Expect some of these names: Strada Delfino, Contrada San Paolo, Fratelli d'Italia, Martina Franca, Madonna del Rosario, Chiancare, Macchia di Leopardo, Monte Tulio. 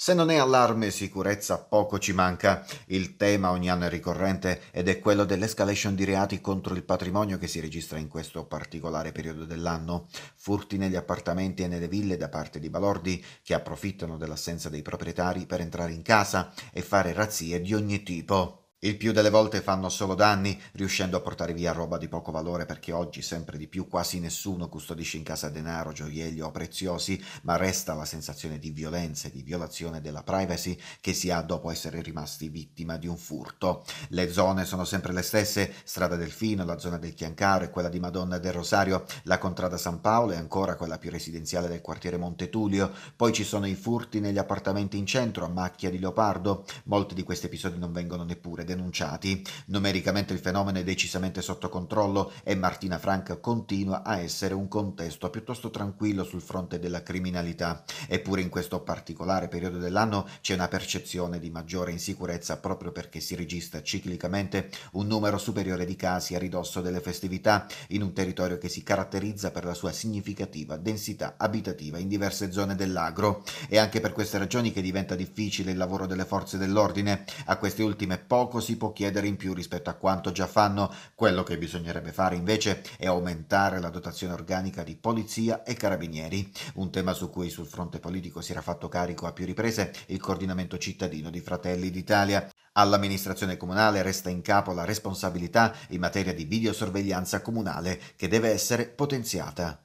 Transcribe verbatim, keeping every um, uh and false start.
Se non è allarme e sicurezza, poco ci manca. Il tema ogni anno è ricorrente ed è quello dell'escalation di reati contro il patrimonio che si registra in questo particolare periodo dell'anno. Furti negli appartamenti e nelle ville da parte di balordi che approfittano dell'assenza dei proprietari per entrare in casa e fare razzie di ogni tipo. Il più delle volte fanno solo danni, riuscendo a portare via roba di poco valore, perché oggi sempre di più quasi nessuno custodisce in casa denaro, gioielli o preziosi, ma resta la sensazione di violenza e di violazione della privacy che si ha dopo essere rimasti vittima di un furto. Le zone sono sempre le stesse: Strada Delfino, la zona del Chiancare, quella di Madonna del Rosario, la Contrada San Paolo e ancora quella più residenziale del quartiere Monte Tulio. Poi ci sono i furti negli appartamenti in centro, a Macchia di Leopardo. Molti di questi episodi non vengono neppure denunciati. Numericamente il fenomeno è decisamente sotto controllo e Martina Franca continua a essere un contesto piuttosto tranquillo sul fronte della criminalità. Eppure in questo particolare periodo dell'anno c'è una percezione di maggiore insicurezza, proprio perché si registra ciclicamente un numero superiore di casi a ridosso delle festività, in un territorio che si caratterizza per la sua significativa densità abitativa in diverse zone dell'agro. È anche per queste ragioni che diventa difficile il lavoro delle forze dell'ordine. A queste ultime poco si può chiedere in più rispetto a quanto già fanno. Quello che bisognerebbe fare invece è aumentare la dotazione organica di polizia e carabinieri, un tema su cui sul fronte politico si era fatto carico a più riprese il coordinamento cittadino di Fratelli d'Italia. All'amministrazione comunale resta in capo la responsabilità in materia di videosorveglianza comunale, che deve essere potenziata.